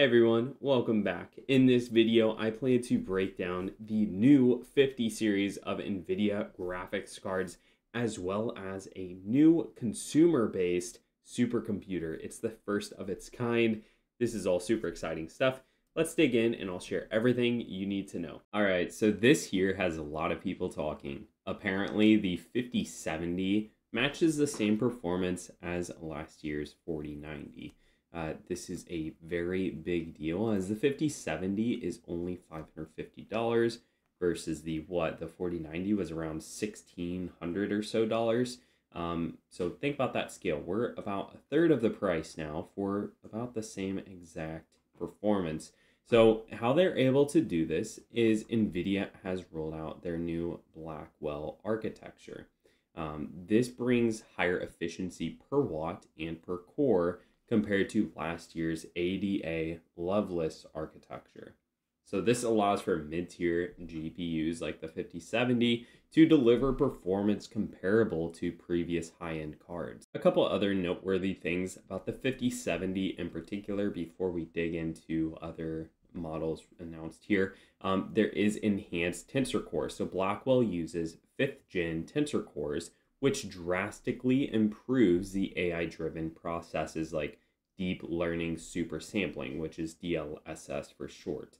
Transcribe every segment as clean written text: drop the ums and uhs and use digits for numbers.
Hey everyone, welcome back. In this video, I plan to break down the new 50 series of NVIDIA graphics cards, as well as a new consumer-based supercomputer. It's the first of its kind. This is all super exciting stuff. Let's dig in and I'll share everything you need to know. All right, so this here has a lot of people talking. Apparently, the 5070 matches the same performance as last year's 4090. This is a very big deal, as the 5070 is only $550 versus the 4090 was around $1,600 or so dollars. So think about that scale. We're about a third of the price now for about the same exact performance. So how they're able to do this is NVIDIA has rolled out their new Blackwell architecture. This brings higher efficiency per watt and per core compared to last year's Ada Lovelace architecture. So this allows for mid-tier GPUs like the 5070 to deliver performance comparable to previous high-end cards. A couple other noteworthy things about the 5070 in particular before we dig into other models announced here. There is enhanced Tensor Core. So Blackwell uses 5th-gen Tensor Cores, which drastically improves the AI-driven processes like deep learning supersampling, which is DLSS for short.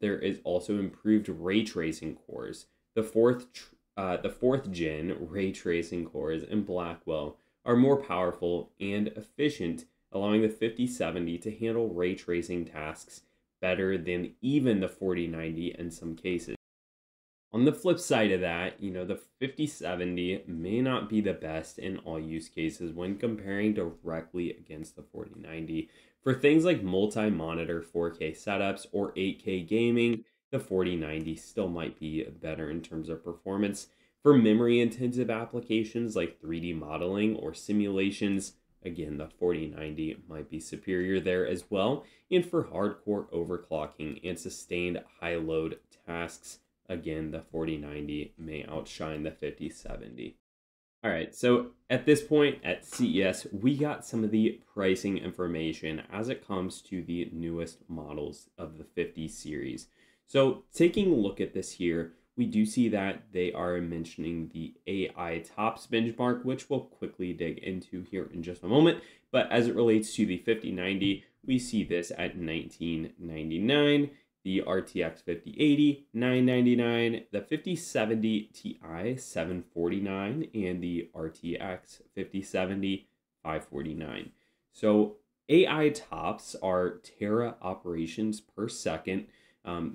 There is also improved ray tracing cores. The fourth gen ray tracing cores in Blackwell are more powerful and efficient, allowing the 5070 to handle ray tracing tasks better than even the 4090 in some cases. On the flip side of that, you know, the 5070 may not be the best in all use cases when comparing directly against the 4090. For things like multi-monitor 4K setups or 8K gaming, the 4090 still might be better in terms of performance. For memory-intensive applications like 3D modeling or simulations, again, the 4090 might be superior there as well. And for hardcore overclocking and sustained high-load tasks, again, the 4090 may outshine the 5070. All right, so at this point at CES, we got some of the pricing information as it comes to the newest models of the 50 series. So taking a look at this here, we do see that they are mentioning the AI TOPS benchmark, which we'll quickly dig into here in just a moment. But as it relates to the 5090, we see this at $1,999. The RTX 5080, $999, the 5070 Ti, $749, and the RTX 5070, $549. So AI TOPS are tera operations per second.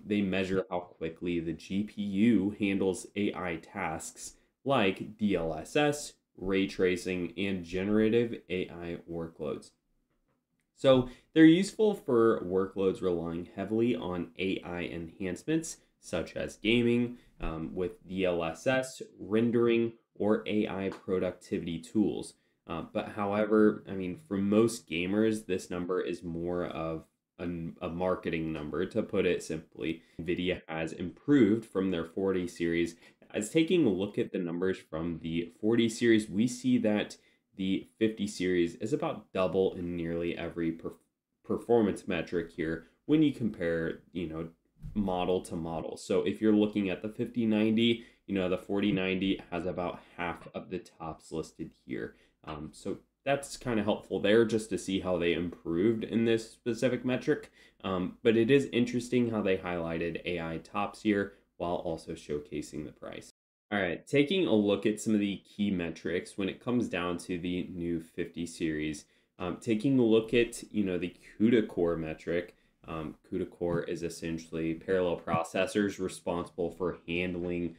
They measure how quickly the GPU handles AI tasks like DLSS, ray tracing, and generative AI workloads. So they're useful for workloads relying heavily on AI enhancements, such as gaming, with DLSS, rendering, or AI productivity tools. However, for most gamers, this number is more of a marketing number, to put it simply. NVIDIA has improved from their 40 series. As taking a look at the numbers from the 40 series, we see that the 50 series is about double in nearly every performance metric here when you compare, you know, model to model. So if you're looking at the 5090, you know, the 4090 has about half of the tops listed here. So that's kind of helpful there just to see how they improved in this specific metric. But it is interesting how they highlighted AI tops here while also showcasing the price. All right, taking a look at some of the key metrics when it comes down to the new 50 series, taking a look at, you know, the CUDA core metric. CUDA core is essentially parallel processors responsible for handling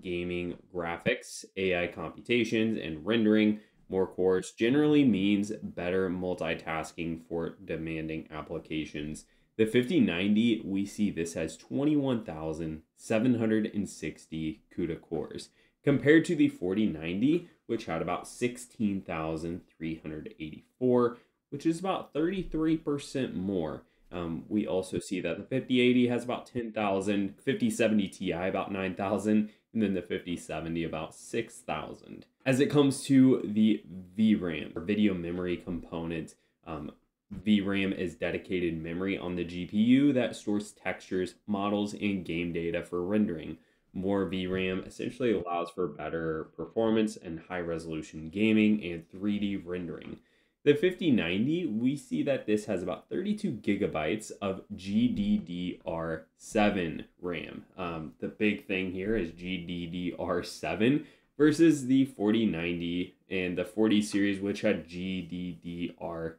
gaming graphics, AI computations, and rendering. More cores generally means better multitasking for demanding applications. The 5090, we see this has 21,760 CUDA cores, compared to the 4090, which had about 16,384, which is about 33% more. We also see that the 5080 has about 10,000, 5070 Ti about 9,000, and then the 5070 about 6,000. As it comes to the VRAM, or video memory component, VRAM is dedicated memory on the GPU that stores textures, models, and game data for rendering. More VRAM essentially allows for better performance and high-resolution gaming and 3D rendering. The 5090, we see that this has about 32 gigabytes of GDDR7 RAM. The big thing here is GDDR7 versus the 4090 and the 40 series, which had GDDR6X.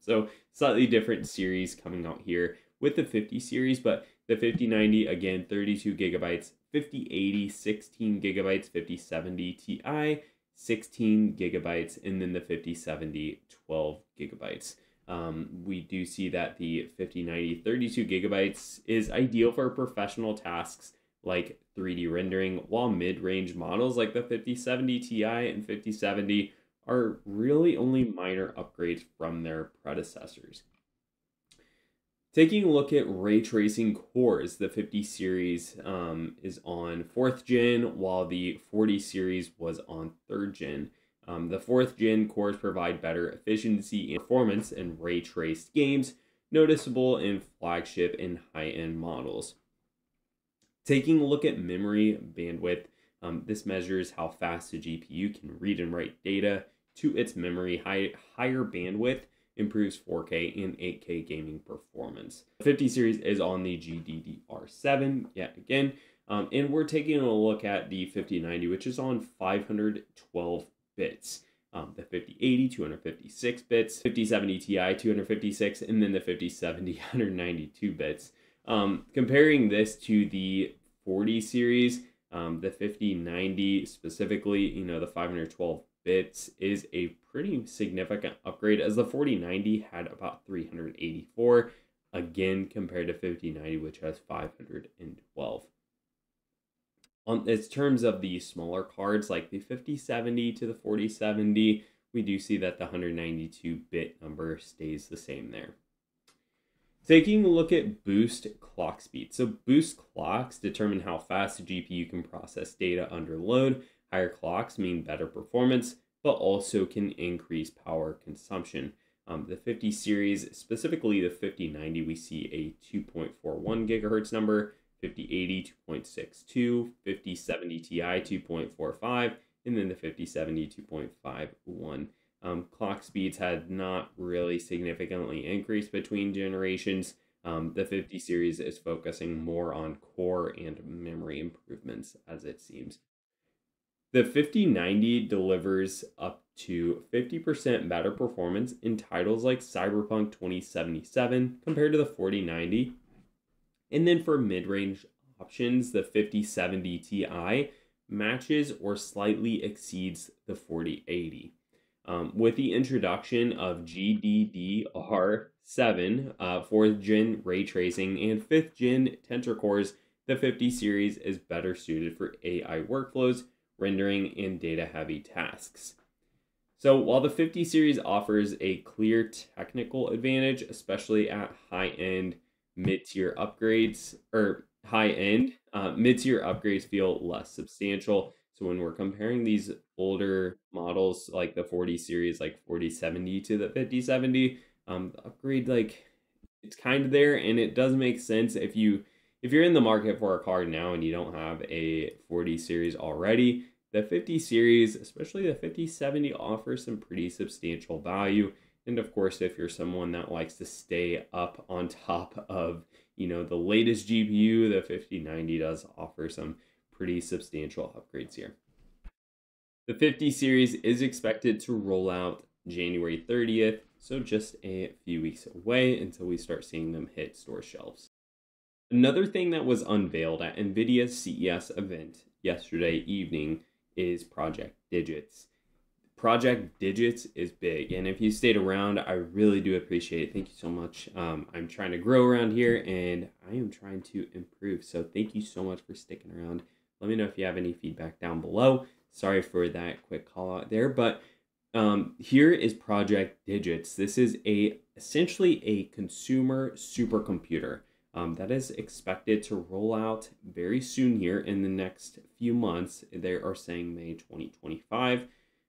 So slightly different series coming out here with the 50 series, but the 5090, again, 32 gigabytes, 5080, 16 gigabytes, 5070 Ti, 16 gigabytes, and then the 5070 12 gigabytes. We do see that the 5090 32 gigabytes is ideal for professional tasks like 3D rendering, while mid-range models like the 5070 Ti and 5070 are really only minor upgrades from their predecessors. Taking a look at ray tracing cores, the 50 series is on 4th gen, while the 40 series was on 3rd gen. The 4th gen cores provide better efficiency and performance in ray traced games, noticeable in flagship and high-end models. Taking a look at memory bandwidth, this measures how fast a GPU can read and write data to its memory. Higher bandwidth improves 4K and 8K gaming performance. The 50 series is on the GDDR7 yet again, and we're taking a look at the 5090, which is on 512 bits. The 5080, 256 bits, 5070 Ti, 256, and then the 5070, 192 bits. Comparing this to the 40 series, the 5090 specifically, you know, the 512 bits is a pretty significant upgrade, as the 4090 had about 384, again compared to 5090, which has 512. In terms of the smaller cards like the 5070 to the 4070, we do see that the 192-bit number stays the same there. Taking a look at boost clock speed. So boost clocks determine how fast a GPU can process data under load. Higher clocks mean better performance, but also can increase power consumption. The 50 series, specifically the 5090, we see a 2.41 gigahertz number, 5080, 2.62, 5070 Ti, 2.45, and then the 5070, 2.51. Clock speeds had not really significantly increased between generations. The 50 series is focusing more on core and memory improvements, as it seems. The 5090 delivers up to 50% better performance in titles like Cyberpunk 2077 compared to the 4090. And then for mid-range options, the 5070 Ti matches or slightly exceeds the 4080. With the introduction of GDDR7, 4th gen ray tracing, and 5th gen Tensor cores, the 50 series is better suited for AI workflows, rendering, and data-heavy tasks. So while the 50 series offers a clear technical advantage, especially at high-end mid-tier upgrades, or high-end mid-tier upgrades feel less substantial. So when we're comparing these older models like the 40 series, like 4070 to the 5070, the upgrade, like, it's kind of there, and it does make sense if you're in the market for a card now and you don't have a 40 series already. The 50 series, especially the 5070, offers some pretty substantial value. And of course, if you're someone that likes to stay up on top of, you know, the latest GPU, the 5090 does offer some pretty substantial upgrades here. The 50 series is expected to roll out January 30th, so just a few weeks away until we start seeing them hit store shelves. Another thing that was unveiled at NVIDIA's CES event yesterday evening is Project Digits. Project Digits is big, and if you stayed around, I really do appreciate it. Thank you so much. I'm trying to grow around here, and I am trying to improve, so thank you so much for sticking around. Let me know if you have any feedback down below. Sorry for that quick call out there, but here is Project Digits. This is essentially a consumer supercomputer. That is expected to roll out very soon here in the next few months. They are saying May 2025.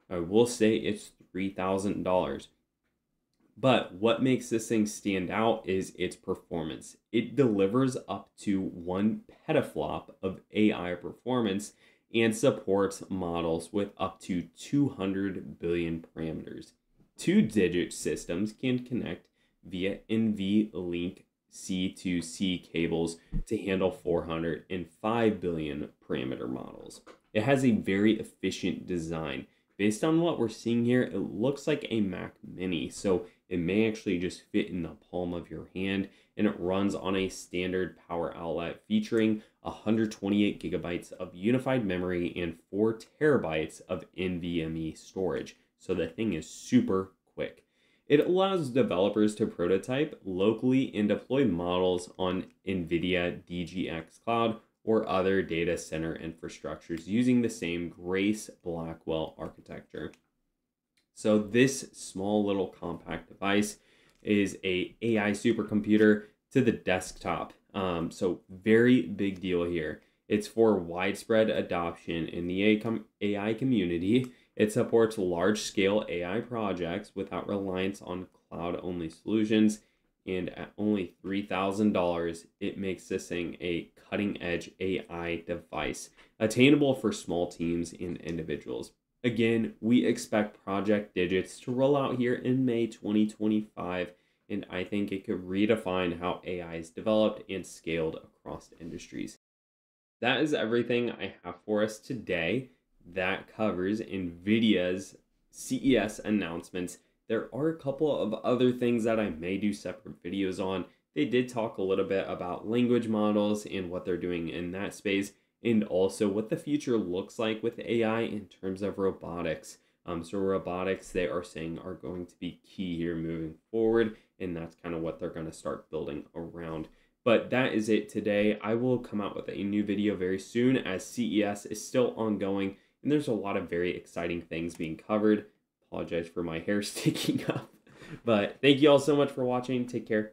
I will say it's $3,000. But what makes this thing stand out is its performance. It delivers up to 1 petaflop of AI performance and supports models with up to 200 billion parameters. 2-digit systems can connect via NVLink C2C cables to handle 405 billion parameter models. It has a very efficient design. Based on what we're seeing here, it looks like a Mac Mini, so it may actually just fit in the palm of your hand, and it runs on a standard power outlet featuring 128 gigabytes of unified memory and 4 terabytes of NVMe storage. So the thing is super quick. It allows developers to prototype locally and deploy models on NVIDIA DGX Cloud or other data center infrastructures using the same Grace Blackwell architecture. So this small little compact device is a AI supercomputer to the desktop. So very big deal here. It's for widespread adoption in the AI community. It supports large-scale AI projects without reliance on cloud-only solutions. And at only $3,000, it makes this thing a cutting-edge AI device, attainable for small teams and individuals. Again, we expect Project Digits to roll out here in May 2025, and I think it could redefine how AI is developed and scaled across industries. That is everything I have for us today. That covers NVIDIA's CES announcements. There are a couple of other things that I may do separate videos on. They did talk a little bit about language models and what they're doing in that space, and also what the future looks like with AI in terms of robotics. So robotics, they are saying, are going to be key here moving forward, and that's kind of what they're going to start building around. But that is it today. I will come out with a new video very soon, as CES is still ongoing, and there's a lot of very exciting things being covered. Apologize for my hair sticking up. But thank you all so much for watching. Take care. Bye.